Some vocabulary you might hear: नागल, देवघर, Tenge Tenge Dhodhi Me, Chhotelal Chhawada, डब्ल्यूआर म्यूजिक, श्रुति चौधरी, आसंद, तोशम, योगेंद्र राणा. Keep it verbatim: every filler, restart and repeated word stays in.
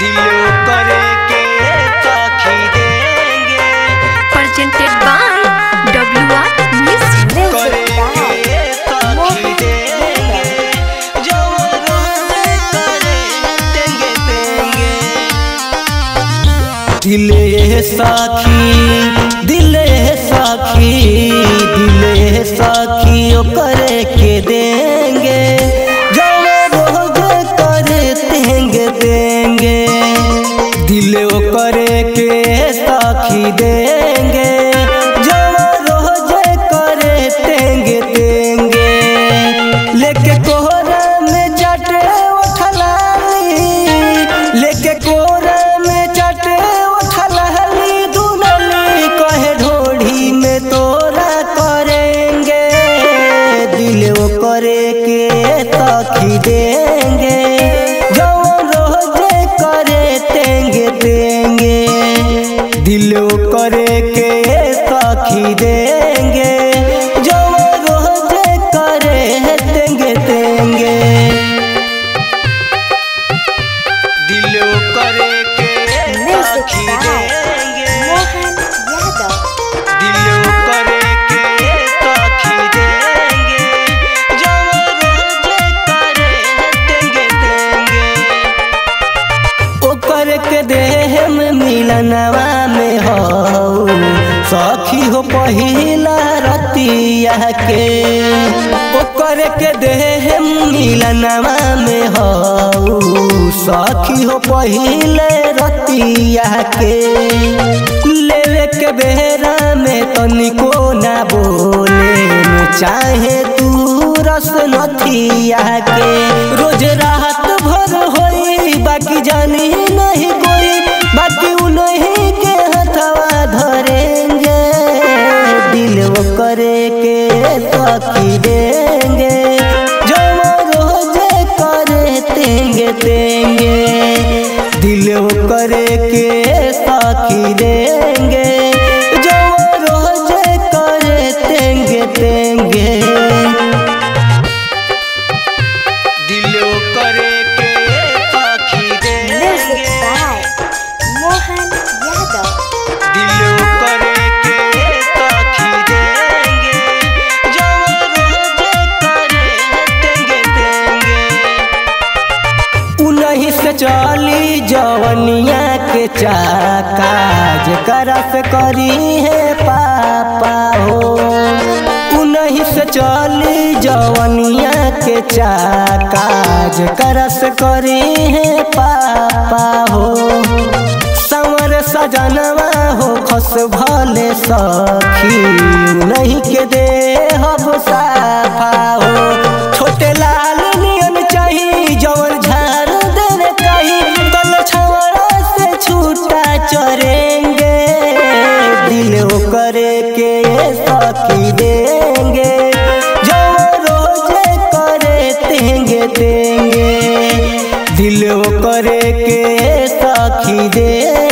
दिलों पर के ताकि देंगे प्रेजेंटेड बाय डब्ल्यूआर म्यूजिक करेंगे ताकि देंगे जवान करे तेंगे तेंगे दिले साखी दिले साखी दिले साखी ओ करे के देंगे दिले ओ करे के साखी देंगे जवा रोज करे तेंगे तेंगे लेके कोहरा में जटे उठलाली लेके कोहरा में जटे उठलाली दुलली कहे ढोढ़ी में तोरा करेंगे दिले ओ करे के साखी देंगे दिलों करे के साखी देंगे जो रोज करे तेंगे तेंगे दिलों करे के साखी देंगे दिलों करे के साखी देंगे जो रोज करे तेंगे तेंगे ओ करके देह में मिलनवा साखी हो पहिला रतिया के ओकर के देह मिलनवा में हो साखी हो पहिले रतिया के लेवे के बेरा में तनिको ना बोले चाहे तू रस नथिया के रोज रात भर होई बाकी जानी नहीं कोई बाकी उन्हीं के हथवा धरेंगे दिल वो करे के साखी देंगे जो रोज करे तेंगे तेंगे दिल वो करे के साखी देंगे जो रोज करे तेंगे तेंगे दिल वो करे के साखी देंगे दिलों करे के साखी देंगे जवान रोज करे तेंगे तेंगे उन्हीं से चली जवनिया के चाका जकरा से करी है पापा हो उन्हीं से चली जवनिया के चाका जकरा से करी है पापा हो सजनवा हो खस भले साखी नहीं के दे हब साफा हो छोटे लाल नियन चाहिए जवन झाड़ देने कहीं तल छवड़ा से छूटा चरेंगे दिल वो करे के साखी देंगे जो रोज करे तेंगे तेंगे दिल वो करे के साखी देंगे।